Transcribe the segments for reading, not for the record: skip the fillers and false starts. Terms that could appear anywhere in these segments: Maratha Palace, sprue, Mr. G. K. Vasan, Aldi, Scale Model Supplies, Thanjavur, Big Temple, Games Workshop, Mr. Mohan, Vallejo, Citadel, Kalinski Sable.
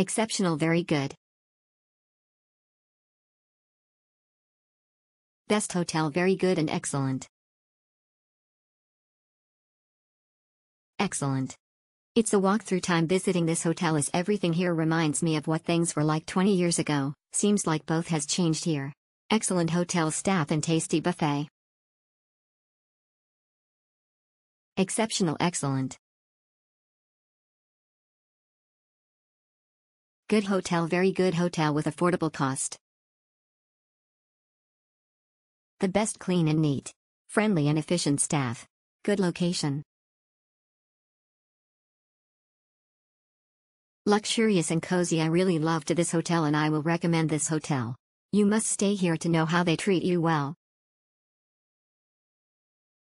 Exceptional, very good. Best hotel, very good and excellent. Excellent. It's a walk-through time visiting this hotel as everything here reminds me of what things were like 20 years ago, seems like both has changed here. Excellent hotel staff and tasty buffet. Exceptional, excellent. Good hotel, very good hotel with affordable cost. The best, clean and neat. Friendly and efficient staff. Good location. Luxurious and cozy. I really loved this hotel and I will recommend this hotel. You must stay here to know how they treat you well.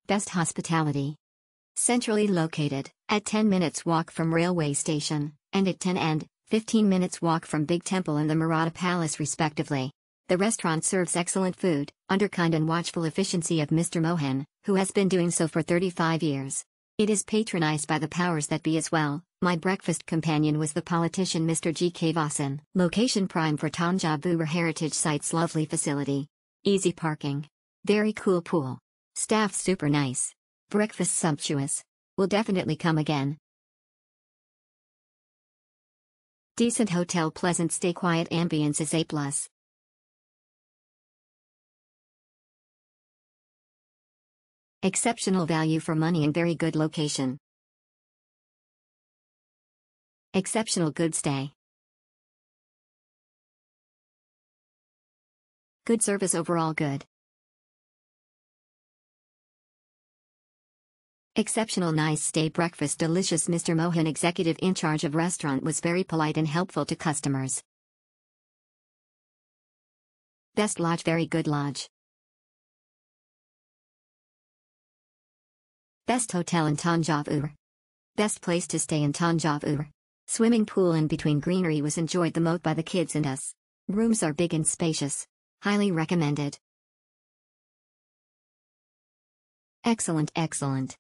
Best hospitality. Centrally located, at 10 minutes walk from railway station, and at 10 and 15 minutes walk from Big Temple and the Maratha Palace respectively. The restaurant serves excellent food, under kind and watchful efficiency of Mr. Mohan, who has been doing so for 35 years. It is patronized by the powers that be as well. My breakfast companion was the politician Mr. G. K. Vasan. Location prime for Thanjavur heritage sites. Lovely facility. Easy parking. Very cool pool. Staff super nice. Breakfast sumptuous. Will definitely come again. Decent hotel, pleasant stay, quiet ambience is A+. Exceptional value for money and very good location. Exceptional good stay. Good service, overall good. Exceptional nice stay, breakfast delicious. Mr. Mohan, executive in charge of restaurant, was very polite and helpful to customers. Best lodge, very good lodge. Best hotel in Thanjavur. Best place to stay in Thanjavur. Swimming pool in between greenery was enjoyed the most by the kids and us. Rooms are big and spacious. Highly recommended. Excellent, excellent.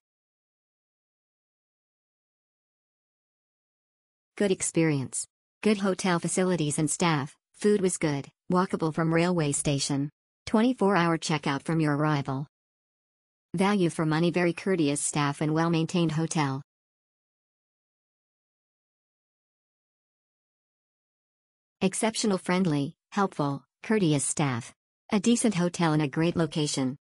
Good experience. Good hotel facilities and staff. Food was good, walkable from railway station. 24-hour checkout from your arrival. Value for money, very courteous staff and well-maintained hotel. Exceptional friendly, helpful, courteous staff. A decent hotel in a great location.